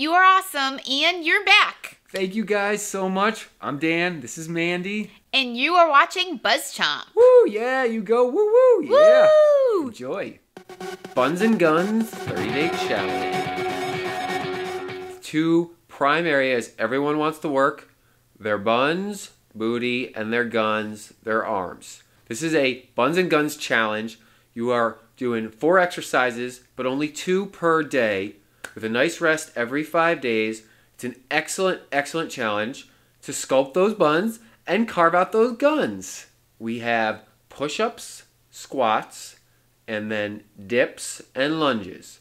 You are awesome, and you're back. Thank you guys so much. I'm Dan. This is Mandi. And you are watching BuzzChomp. Woo, yeah, you go woo woo, yeah. Woo! Enjoy. Buns and Guns 30-Day Challenge. Two prime areas everyone wants to work: their buns, booty, and their guns, their arms. This is a Buns and Guns challenge. You are doing 4 exercises, but only 2 per day, with a nice rest every 5 days. It's an excellent, excellent challenge to sculpt those buns and carve out those guns. We have push-ups, squats, and then dips and lunges.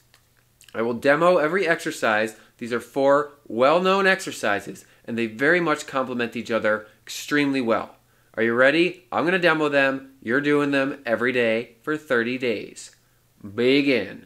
I will demo every exercise. These are 4 well-known exercises, and they very much complement each other extremely well. Are you ready? I'm gonna demo them. You're doing them every day for 30 days. Begin.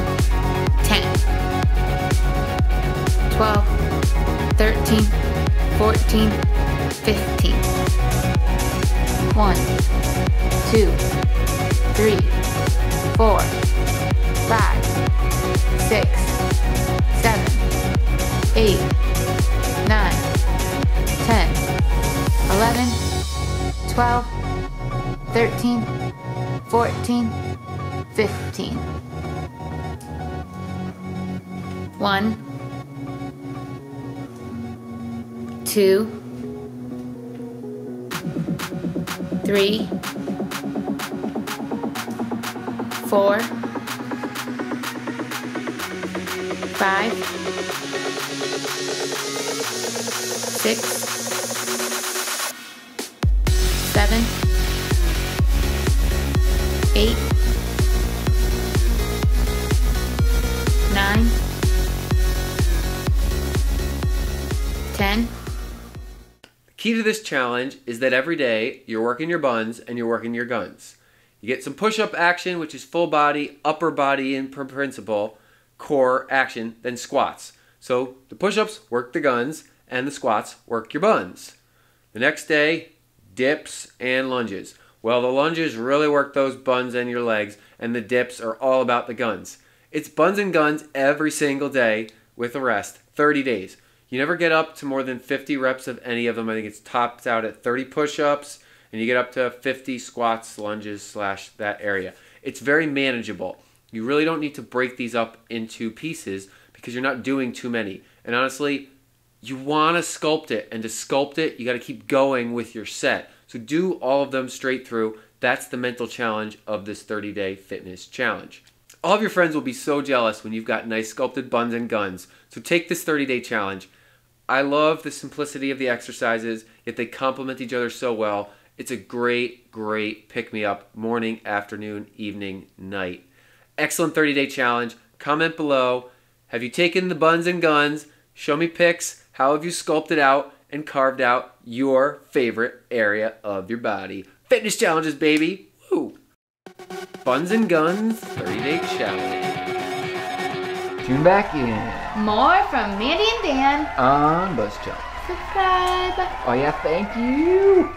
10, 12, 13, 14, 15. 1, 2, 3, 4, 5, 6, 7, 8, 9, 10, 11, 12, 13, 14, 15. 1, 2, 3, 4, 5, 6, 7, 8, 9, 10, 11, 12, 13, 14, 15. 1, 2, 3, 4, 5, 6, 7, 8, 9, 10. Key to this challenge is that every day you're working your buns and you're working your guns. You get some push-up action, which is full body, upper body in principle, core action, then squats. So the push-ups work the guns and the squats work your buns. The next day, dips and lunges. Well, the lunges really work those buns and your legs, and the dips are all about the guns. It's Buns and Guns every single day with a rest, 30 days. You never get up to more than 50 reps of any of them. I think it's topped out at 30 push-ups, and you get up to 50 squats, lunges, / that area. It's very manageable. You really don't need to break these up into pieces because you're not doing too many. And honestly, you want to sculpt it, and to sculpt it, you got to keep going with your set. So do all of them straight through. That's the mental challenge of this 30-day fitness challenge. All of your friends will be so jealous when you've got nice sculpted buns and guns. So take this 30-day challenge. I love the simplicity of the exercises, yet they complement each other so well. It's a great, great pick-me-up morning, afternoon, evening, night. Excellent 30-day challenge. Comment below. Have you taken the buns and guns? Show me pics. How have you sculpted out and carved out your favorite area of your body? Fitness challenges, baby. Woo! Buns and Guns 30-Day Challenge. Tune back in. More from Mandi and Dan on BuzzChomp. Subscribe. Oh yeah, thank you.